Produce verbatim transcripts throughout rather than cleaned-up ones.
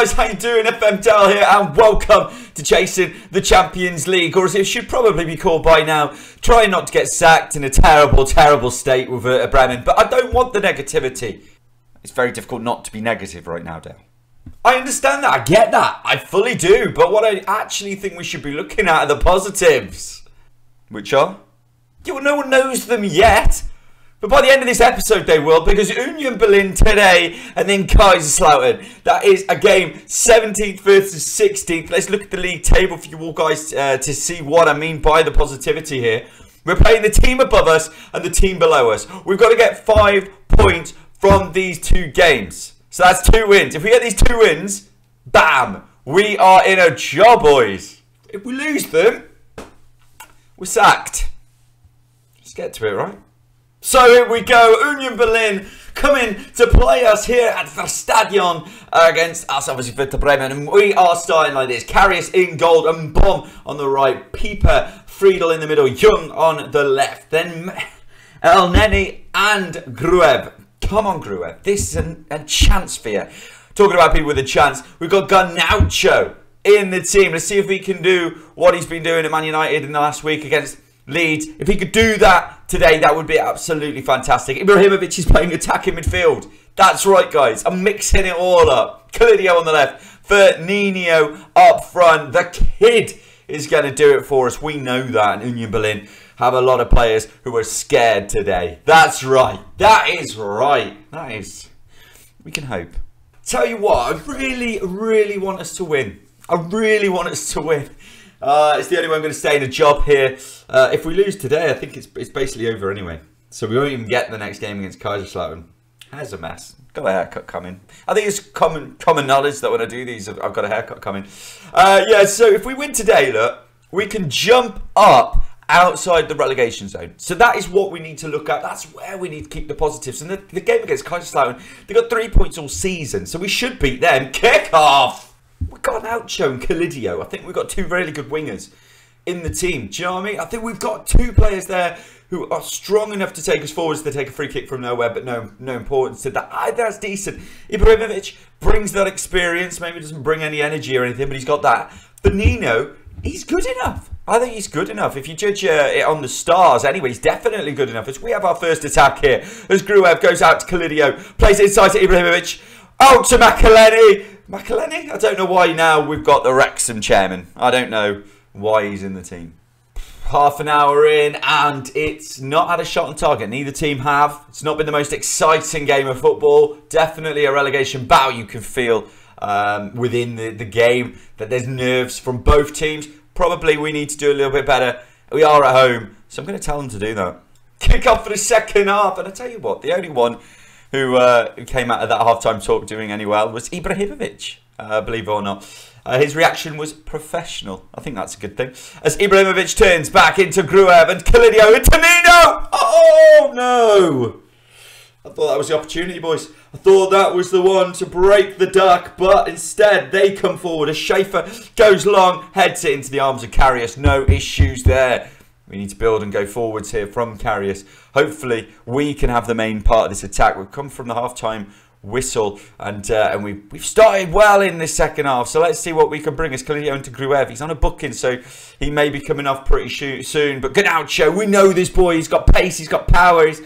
guys, how you doing? F M Dale here, and welcome to chasing the Champions League, or as it should probably be called by now, trying not to get sacked in a terrible, terrible state with Werder Bremen. But I don't want the negativity. It's very difficult not to be negative right now, Dale. I understand that, I get that, I fully do, but what I actually think we should be looking at are the positives. Which are? Yeah, well, no one knows them yet. But by the end of this episode they will, because Union Berlin today and then Kaiserslautern. That is a game seventeenth versus sixteenth. Let's look at the league table for you all guys uh, to see what I mean by the positivity here. We're playing the team above us and the team below us. We've got to get five points from these two games. So that's two wins. If we get these two wins, bam, we are in a job, boys. If we lose them, we're sacked. Let's get to it, right? So here we go, Union Berlin coming to play us here at the Stadion against us, obviously, Werder Bremen. And we are starting like this. Karius in goal and bomb on the right. Pieper, Friedel in the middle. Jung on the left. Then Elneny and Gruev. Come on, Gruev. This is an, a chance for you. Talking about people with a chance. We've got Garnacho in the team. Let's see if he can do what he's been doing at Man United in the last week against Leeds. If he could do that today, that would be absolutely fantastic. Ibrahimovic is playing attacking midfield. That's right, guys. I'm mixing it all up. Kalidio on the left. Fernino up front. The kid is going to do it for us. We know that. And Union Berlin have a lot of players who are scared today. That's right. That is right. That is... We can hope. Tell you what, I really, really want us to win. I really want us to win. Uh, it's the only way I'm going to stay in a job here. Uh, if we lose today, I think it's, it's basically over anyway. So we won't even get the next game against Kaiserslautern. That's a mess. Got a haircut coming. I think it's common common knowledge that when I do these, I've, I've got a haircut coming. Uh, yeah, so if we win today, look, we can jump up outside the relegation zone. So that is what we need to look at. That's where we need to keep the positives. And the, the game against Kaiserslautern, they got three points all season. So we should beat them. Kick off! We've got an outshow and Kalidio. I think we've got two really good wingers in the team. Do you know what I mean? I think we've got two players there who are strong enough to take us forwards. They take a free kick from nowhere, but no no importance to that. I, that's decent. Ibrahimovic brings that experience. Maybe doesn't bring any energy or anything, but he's got that. But Nino, he's good enough. I think he's good enough. If you judge uh, it on the stars, anyway, he's definitely good enough. As we have our first attack here, as Gruev goes out to Kalidio, plays it inside to Ibrahimovic, out to McAleni. McAleni? I don't know why now we've got the Wrexham chairman. I don't know why he's in the team. Half an hour in and it's not had a shot on target. Neither team have. It's not been the most exciting game of football. Definitely a relegation bow you can feel um, within the, the game. That there's nerves from both teams. Probably we need to do a little bit better. We are at home. So I'm going to tell them to do that. Kick off for the second half. And I tell you what, the only one who uh, came out of that half-time talk doing any well was Ibrahimovic, uh, believe it or not. Uh, his reaction was professional. I think that's a good thing. As Ibrahimovic turns back into Gruev and Kalidio into Nino! Oh, no! I thought that was the opportunity, boys. I thought that was the one to break the duck, but instead they come forward. As Schaefer goes long, heads it into the arms of Karius. No issues there. We need to build and go forwards here from Karius. Hopefully, we can have the main part of this attack. We've come from the half-time whistle, and uh, and we've, we've started well in this second half. So let's see what we can bring. As Kalidio into Gruev. He's on a booking, so he may be coming off pretty soon. But Garnacho, we know this boy. He's got pace. He's got power. He's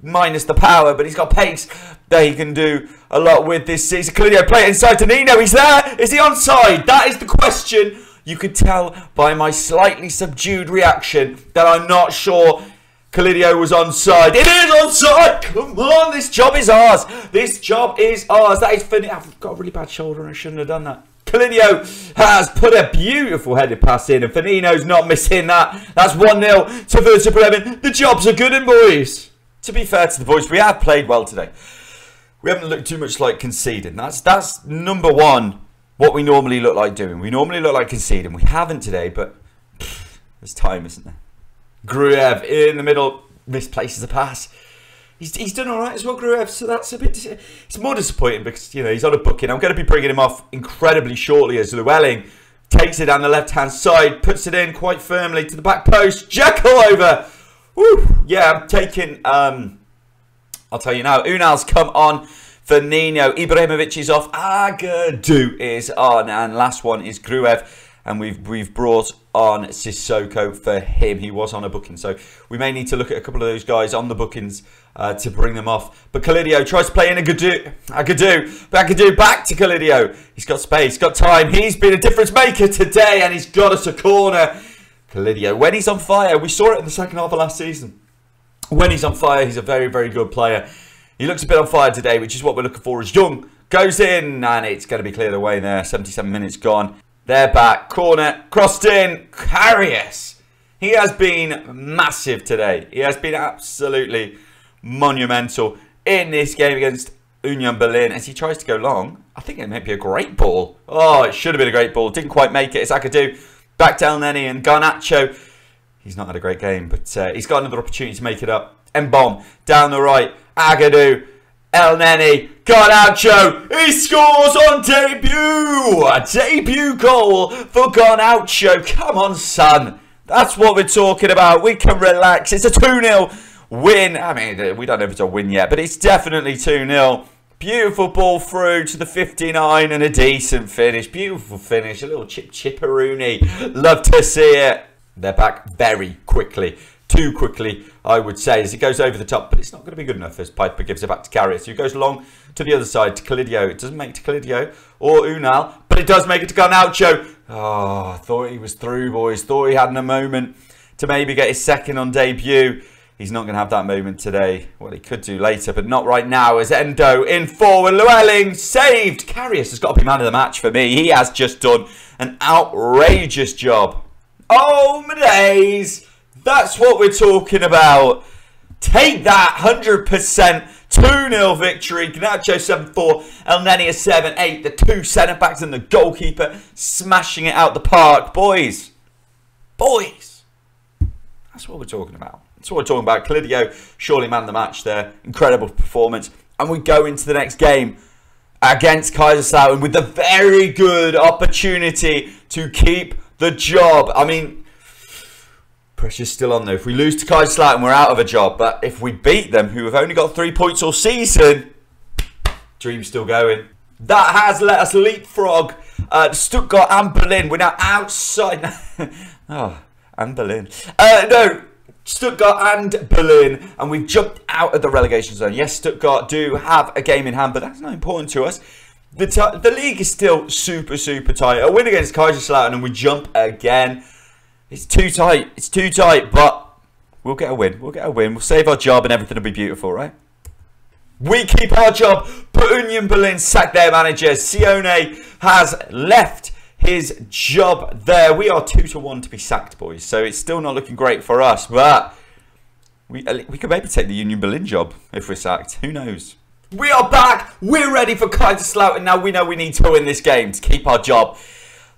minus the power, but he's got pace that he can do a lot with this season. Kalidio, play it inside to Nino. He's there. Is he onside? That is the question. You could tell by my slightly subdued reaction that I'm not sure Kalidio was onside. It is onside! Come on, this job is ours. This job is ours. That is fin- I've got a really bad shoulder and I shouldn't have done that. Kalidio has put a beautiful headed pass in and Fanino's not missing that. That's one nil to Werder Bremen. The jobs are good, and boys, to be fair to the boys, we have played well today. We haven't looked too much like conceding. That's, that's number one. What we normally look like doing. We normally look like conceding. We haven't today, but pff, there's time, isn't there? Gruev in the middle. Misplaces a pass. He's, he's done all right as well, Gruev. So that's a bit... It's more disappointing because, you know, he's on a booking. I'm going to be bringing him off incredibly shortly as Llewellyn takes it down the left-hand side. Puts it in quite firmly to the back post. Jackal over. Woo. Yeah, I'm taking... Um, I'll tell you now. Unal's come on Fernino. Ibrahimovic is off. Agadu is on. And last one is Gruev. And we've we've brought on Sissoko for him. He was on a booking, so we may need to look at a couple of those guys on the bookings uh, to bring them off. But Kalidio tries to play in Agadu. Agadu, Agadu back to Kalidio. He's got space, got time. He's been a difference maker today, and he's got us a corner. Kalidio, when he's on fire, we saw it in the second half of last season. When he's on fire, he's a very, very good player. He looks a bit on fire today, which is what we're looking for. As Jung goes in, and it's going to be cleared away there. seventy-seven minutes gone. They're back. Corner. Crossed in. Karius. He has been massive today. He has been absolutely monumental in this game against Union Berlin. As he tries to go long, I think it might be a great ball. Oh, it should have been a great ball. Didn't quite make it. It's Agadu. Back to Elneny and Garnacho. He's not had a great game, but uh, he's got another opportunity to make it up. M-bomb. Down the right. Agadu. Elneny, Garnacho, he scores on debut! A debut goal for Garnacho. Come on, son. That's what we're talking about. We can relax. It's a two nil win. I mean, we don't know if it's a win yet, but it's definitely two nil. Beautiful ball through to the fifty-nine and a decent finish. Beautiful finish. A little chip-chipperoonie. Love to see it. They're back very quickly. Too quickly, I would say, as it goes over the top, but it's not going to be good enough as Pieper gives it back to Karius, who goes long to the other side to Kalidio. It doesn't make it to Kalidio or Unal, but it does make it to Garnacho. Oh, I thought he was through, boys. Thought he had a moment to maybe get his second on debut. He's not going to have that moment today. Well, he could do later, but not right now, as Endo in forward. Llewellyn saved. Karius has got to be man of the match for me. He has just done an outrageous job. Oh, my days. That's what we're talking about. Take that, one hundred percent. two nil victory. Garnacho seven four. Elneny seven eight. The two centre-backs and the goalkeeper smashing it out the park. Boys. Boys. That's what we're talking about. That's what we're talking about. Kalidio, surely man of the match there. Incredible performance. And we go into the next game against Kaiserslautern with a very good opportunity to keep the job. I mean, pressure's still on though. If we lose to Kaiserslautern, we're out of a job. But if we beat them, who have only got three points all season, dream's still going. That has let us leapfrog uh, Stuttgart and Berlin. We're now outside. Oh, and Berlin. Uh, no, Stuttgart and Berlin. And we've jumped out of the relegation zone. Yes, Stuttgart do have a game in hand, but that's not important to us. The, the league is still super, super tight. A win against Kaiserslautern and we jump again. It's too tight. It's too tight, but we'll get a win. We'll get a win. We'll save our job and everything will be beautiful, right? We keep our job, but Union Berlin sacked their manager. Sione has left his job there. We are two to one to be sacked, boys, so it's still not looking great for us, but we, we could maybe take the Union Berlin job if we're sacked. Who knows? We are back. We're ready for Kaiserslautern. Now we know we need to win this game to keep our job.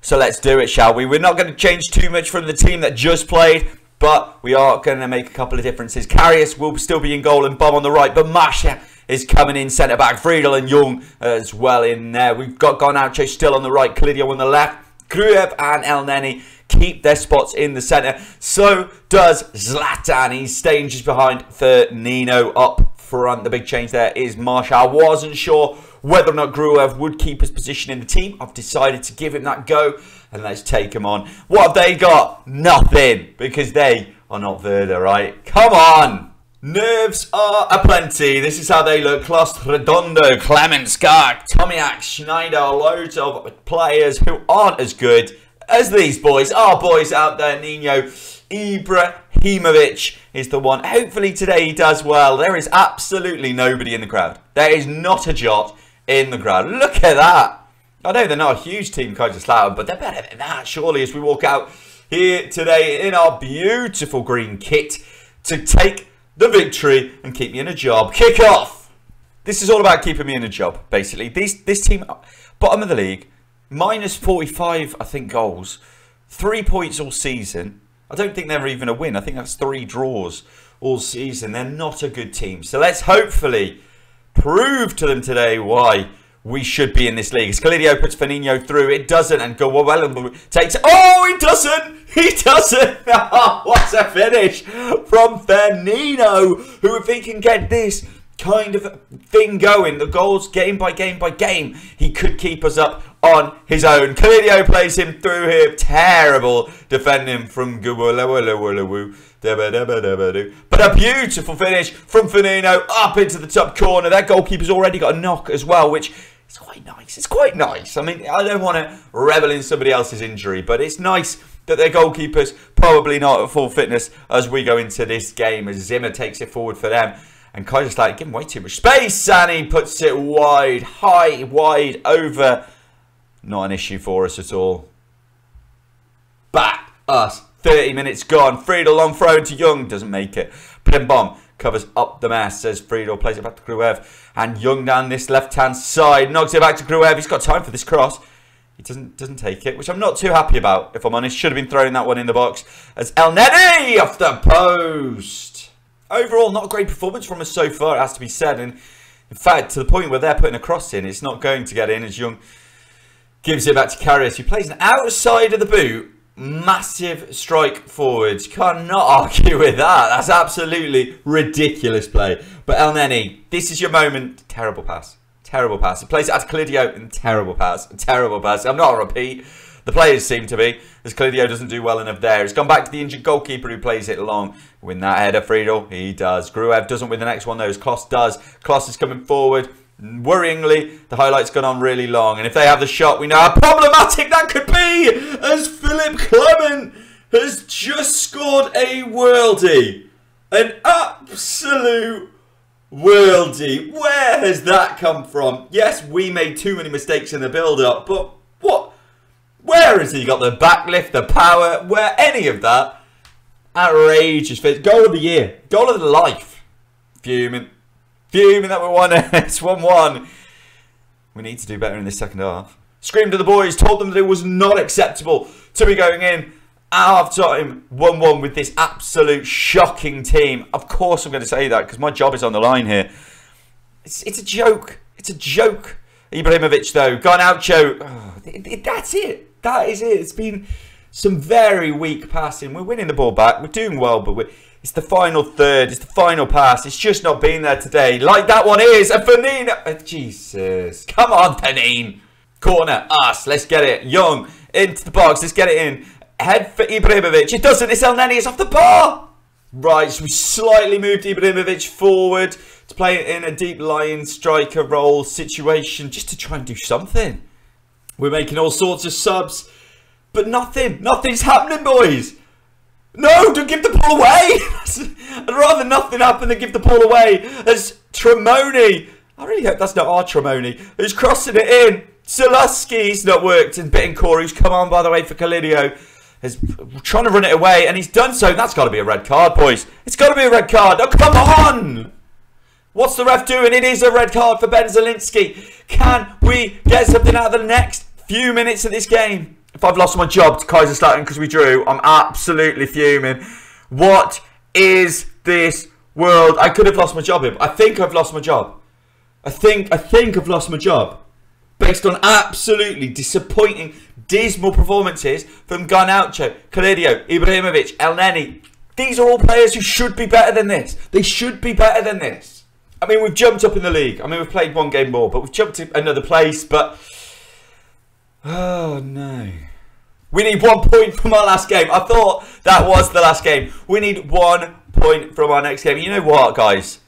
So let's do it, shall we? We're not going to change too much from the team that just played, but we are going to make a couple of differences. Karius will still be in goal and bomb on the right, but Marsha is coming in centre-back. Friedel and Jung as well in there. We've got Garnacho still on the right, Kalidio on the left. Gruev and Elneny keep their spots in the centre. So does Zlatan. He's staying just behind for Nino up front. The big change there is Marsha. I wasn't sure whether or not Gruev would keep his position in the team. I've decided to give him that go and let's take him on. What have they got? Nothing, because they are not Werder, right? Come on! Nerves are aplenty. This is how they look. Klost, Redondo, Klemenskar, Tomiak, Schneider, loads of players who aren't as good as these boys. Our boys out there, Nino, Ibrahimovic is the one. Hopefully today he does well. There is absolutely nobody in the crowd. There is not a jot in the crowd. Look at that. I know they're not a huge team, Kaiserslautern, but they're better than that, surely, as we walk out here today in our beautiful green kit to take the victory and keep me in a job. Kick off. This is all about keeping me in a job, basically. These, this team, bottom of the league, minus forty-five, I think, goals. Three points all season. I don't think they're even a win. I think that's three draws all season. They're not a good team. So let's hopefully prove to them today why we should be in this league. As Kalidio puts Fanino through, it doesn't, and Gwellenberg takes it. Oh, he doesn't! He doesn't! Oh, what a finish from Fernino, who, if he can get this, kind of thing going. The goals game by game by game. He could keep us up on his own. Kalidio plays him through here. Terrible defending from Guwalawalawalawoo. But a beautiful finish from Fanino up into the top corner. That goalkeeper's already got a knock as well, which is quite nice. It's quite nice. I mean, I don't want to revel in somebody else's injury, but it's nice that their goalkeeper's probably not at full fitness as we go into this game, as Zimmer takes it forward for them. And Kaiserslautern like giving way too much space, and he puts it wide, high, wide, over. Not an issue for us at all. Back us. thirty minutes gone. Friedel, long throw into Jung. Doesn't make it. Blimbom covers up the mass, says Friedel. Plays it back to Gruev. And Jung down this left-hand side. Knocks it back to Gruev. He's got time for this cross. He doesn't doesn't take it, which I'm not too happy about, if I'm honest. Should have been throwing that one in the box. As Elneny off the post. Overall, not a great performance from us so far, it has to be said. And in fact, to the point where they're putting a cross in, it's not going to get in as Jung gives it back to Karius, who plays an outside of the boot. Massive strike forwards. Cannot argue with that. That's absolutely ridiculous play. But Elneny, this is your moment. Terrible pass. Terrible pass. He plays it out to Kalidio and terrible pass. Terrible pass. I'm not a repeat. The players seem to be, as Kalidio doesn't do well enough there. It's gone back to the injured goalkeeper who plays it long. Win that header, Friedel. He does. Gruev doesn't win the next one, though, as Kloss does. Kloss is coming forward. Worryingly, the highlight's gone on really long. And if they have the shot, we know how problematic that could be, as Philip Clement has just scored a worldie. An absolute worldie. Where has that come from? Yes, we made too many mistakes in the build-up, but what? Where has he got the backlift, the power? Where any of that? Outrageous. Goal of the year. Goal of the life. Fuming. Fuming that we're one. It's one one. We need to do better in this second half. Screamed to the boys. Told them that it was not acceptable to be going in at half-time one one with this absolute shocking team. Of course I'm going to say that because my job is on the line here. It's, it's a joke. It's a joke. Ibrahimovic, though. Garnacho. Oh, it, it, that's it. That is it. It's been some very weak passing. We're winning the ball back. We're doing well, but we're, it's the final third. It's the final pass. It's just not been there today. Like that one is. And Fanino. Oh, Jesus. Come on, Fanino. Corner. Us. Let's get it. Jung. Into the box. Let's get it in. Head for Ibrahimovic. It doesn't. It's Elneny. It's off the bar. Right. So we slightly moved Ibrahimovic forward to play in a deep lying striker role situation just to try and do something. We're making all sorts of subs. But nothing, nothing's happening, boys. No, don't give the ball away. I'd rather nothing happen than give the ball away. As Tremoni, I really hope that's not our Tremoni, who's crossing it in. Zalaski's not worked. And Bittencourt, who's come on, by the way, for Kalidio, is trying to run it away. And he's done so. That's got to be a red card, boys. It's got to be a red card. Oh, come on. What's the ref doing? It is a red card for Ben Zielinski. Can we get something out of the next few minutes of this game? If I've lost my job to Kaiserslautern because we drew, I'm absolutely fuming. What is this world? I could have lost my job. I think I've lost my job. I think, I think I've lost my job. Based on absolutely disappointing, dismal performances from Garnacho, Kalidio, Ibrahimovic, Elneny. These are all players who should be better than this. They should be better than this. I mean, we've jumped up in the league. I mean, we've played one game more, but we've jumped to another place, but... Oh, no. We need one point from our last game. I thought that was the last game. We need one point from our next game. You know what, guys?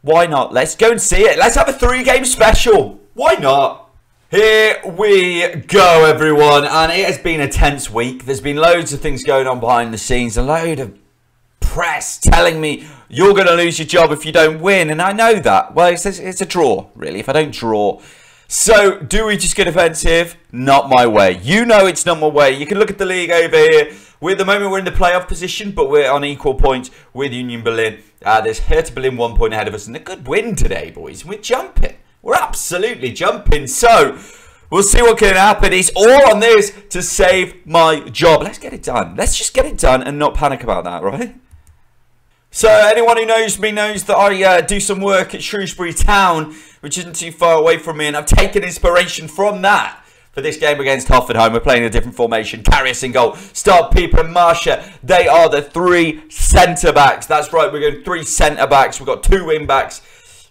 Why not? Let's go and see it. Let's have a three-game special. Why not? Here we go, everyone. And it has been a tense week. There's been loads of things going on behind the scenes. A load of press telling me you're going to lose your job if you don't win. And I know that. Well, it's a, it's a draw, really, if I don't draw. So, do we just get offensive? Not my way. You know it's not my way. You can look at the league over here. We're, at the moment, we're in the playoff position, but we're on equal points with Union Berlin. Uh, there's Hertha Berlin one point ahead of us, and a good win today, boys. We're jumping. We're absolutely jumping. So, we'll see what can happen. It's all on this to save my job. Let's get it done. Let's just get it done and not panic about that, right? So, anyone who knows me knows that I uh, do some work at Shrewsbury Town, which isn't too far away from me, and I've taken inspiration from that for this game against Hoffenheim. We're playing a different formation. Karius in goal. Start Pieper and Marsha. They are the three centre-backs. That's right, we're going three centre-backs. We've got two wing-backs.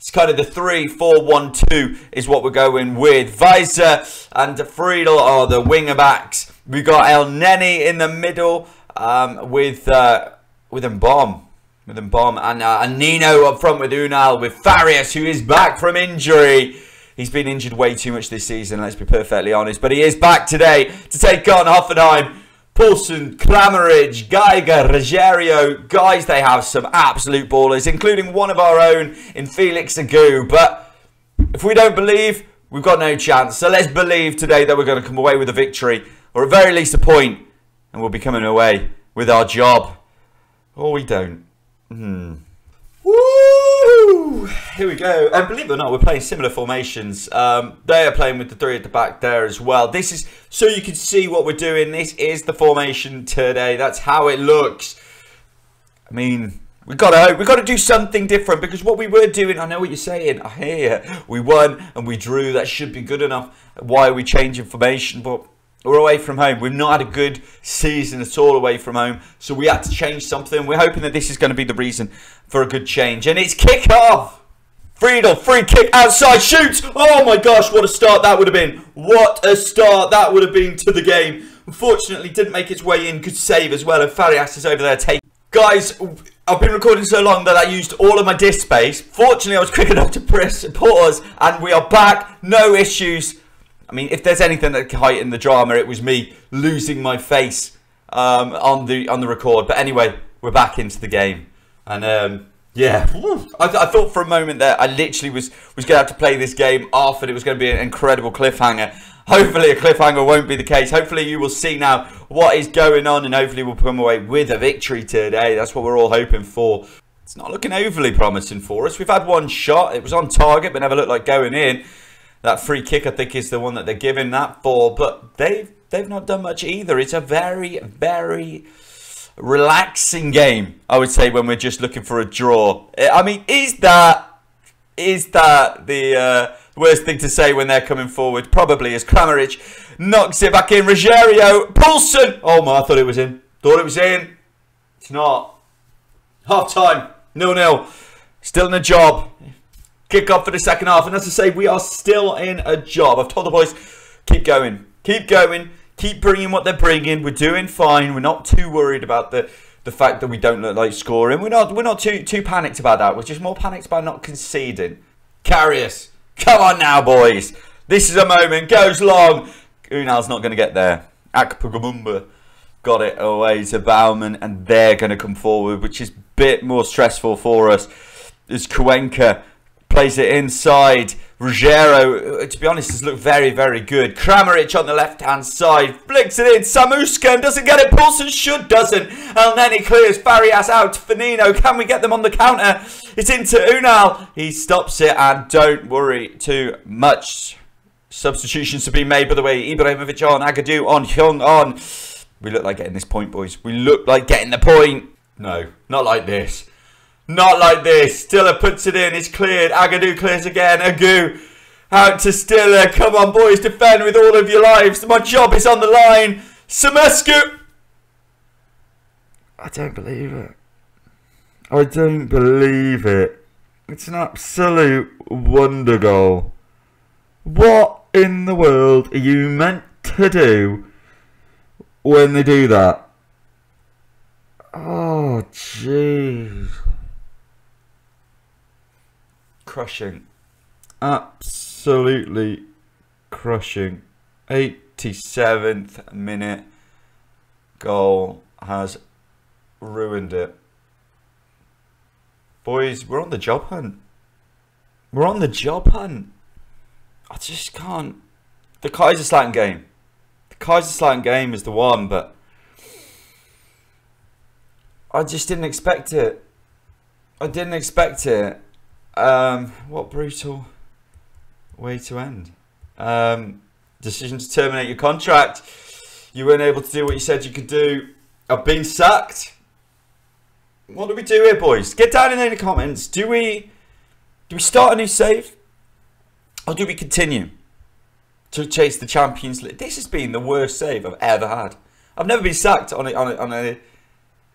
It's kind of the three four one two is what we're going with. Weiser and Friedel are the winger backs. We've got Elneny in the middle um, with uh, with Mbom. With Mbom and, uh, and Nino up front with Unal, with Farias, who is back from injury. He's been injured way too much this season, let's be perfectly honest. But he is back today to take on Hoffenheim. Paulson, Klameridge, Geiger, Ruggiero. Guys, they have some absolute ballers, including one of our own in Felix Agadu. But if we don't believe, we've got no chance. So let's believe today that we're going to come away with a victory, or at very least a point, and we'll be coming away with our job. Or we don't. Hmm. Woo! Here we go. And believe it or not, we're playing similar formations. Um, they are playing with the three at the back there as well. This is so you can see what we're doing. This is the formation today. That's how it looks. I mean, we gotta hope. We gotta do something different, because what we were doing, I know what you're saying. I hear you. We won and we drew. That should be good enough. Why are we changing formation? But we're away from home. We've not had a good season at all away from home. So we had to change something. We're hoping that this is going to be the reason for a good change. And it's kick-off. Friedel, free kick, outside, shoots. Oh my gosh, what a start that would have been. What a start that would have been to the game. Unfortunately, didn't make its way in. Good save as well. And Farias is over there taking. Guys, I've been recording so long that I used all of my disk space. Fortunately, I was quick enough to press pause. And we are back. No issues. I mean, if there's anything that can heighten the drama, it was me losing my face um, on the on the record. But anyway, we're back into the game. And um, yeah, I, th I thought for a moment that I literally was, was going to have to play this game off and it was going to be an incredible cliffhanger. Hopefully a cliffhanger won't be the case. Hopefully you will see now what is going on, and hopefully we'll come away with a victory today. That's what we're all hoping for. It's not looking overly promising for us. We've had one shot. It was on target, but never looked like going in. That free kick, I think, is the one that they're giving that for. But they've, they've not done much either. It's a very, very relaxing game, I would say, when we're just looking for a draw. I mean, is that is that the uh, worst thing to say when they're coming forward? Probably, as Kramaric knocks it back in. Ruggiero, Paulson. Oh, my, I thought it was in. Thought it was in. It's not. Half-time, nil nil. Still in a job. Kick off for the second half, and as I say, we are still in a job. I've told the boys, keep going, keep going, keep bringing what they're bringing. We're doing fine. We're not too worried about the the fact that we don't look like scoring. We're not we're not too too panicked about that. We're just more panicked about not conceding. Karius, come on now, boys. This is a moment. Goes long. Unal's not going to get there. Akpagumumba got it away to Bauman, and they're going to come forward, which is a bit more stressful for us. It's Cuenca. Plays it inside. Ruggiero, to be honest, has looked very, very good. Kramaric on the left-hand side. Flicks it in. Samuskan doesn't get it. Paulson should doesn't. Elneny clears. Farias out. Fanino. Can we get them on the counter? It's into Unal. He stops it, and don't worry too much. Substitutions to be made, by the way. Ibrahimovic on. Agadu on. Jung on. We look like getting this point, boys. We look like getting the point. No, not like this. Not like this. Stiller puts it in. It's cleared. Agadu clears again. Agu out to Stiller. Come on, boys. Defend with all of your lives. My job is on the line. Samescu. I don't believe it. I don't believe it. It's an absolute wonder goal. What in the world are you meant to do when they do that? Oh, jeez. Crushing, absolutely crushing. eighty-seventh minute goal has ruined it. Boys, we're on the job hunt. We're on the job hunt. I just can't. The Kaiserslautern game. The Kaiserslautern game is the one, but I just didn't expect it. I didn't expect it. Um, what brutal way to end. Um, decision to terminate your contract. You weren't able to do what you said you could do. I've been sacked. What do we do here, boys? Get down in the comments. Do we do we start a new save, or do we continue to chase the Champions League? This has been the worst save I've ever had. I've never been sacked on a, on a, on a.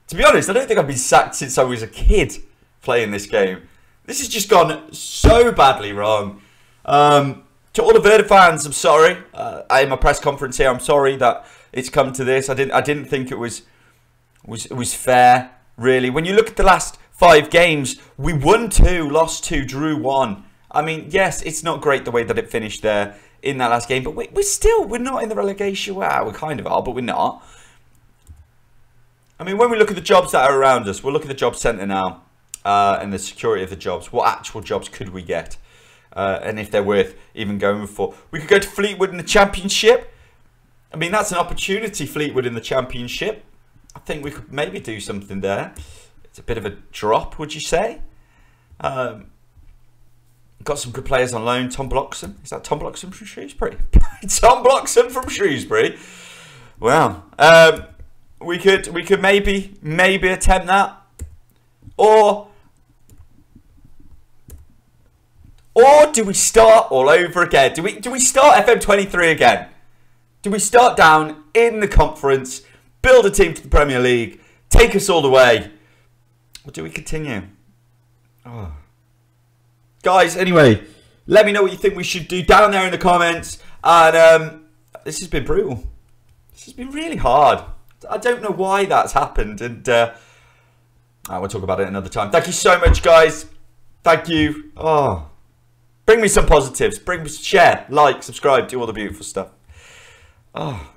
To be honest, I don't think I've been sacked since I was a kid playing this game. This has just gone so badly wrong. Um, to all the Werder fans, I'm sorry. Uh, in my press conference here, I'm sorry that it's come to this. I didn't. I didn't think it was was was fair. Really, when you look at the last five games, we won two, lost two, drew one. I mean, yes, it's not great the way that it finished there in that last game, but we, we're still, we're not in the relegation. Well, we kind of are, but we're not. I mean, when we look at the jobs that are around us, we'll look at the job centre now uh, and the security of the jobs. What actual jobs could we get? Uh, and if they're worth even going for. We could go to Fleetwood in the Championship. I mean, that's an opportunity, Fleetwood in the Championship. I think we could maybe do something there. It's a bit of a drop, would you say? Um... Got some good players on loan. Tom Bloxham. Is that Tom Bloxham from Shrewsbury? Tom Bloxham from Shrewsbury. Wow. Um, we could we could maybe maybe attempt that, or or do we start all over again? Do we do we start F M twenty-three again? Do we start down in the conference, build a team to the Premier League, take us all the way, or do we continue? Oh. Guys, anyway, let me know what you think we should do down there in the comments. And um, this has been brutal. This has been really hard. I don't know why that's happened. And uh, I will talk about it another time. Thank you so much, guys. Thank you. Oh, bring me some positives. Bring me, share, like, subscribe, do all the beautiful stuff. Oh.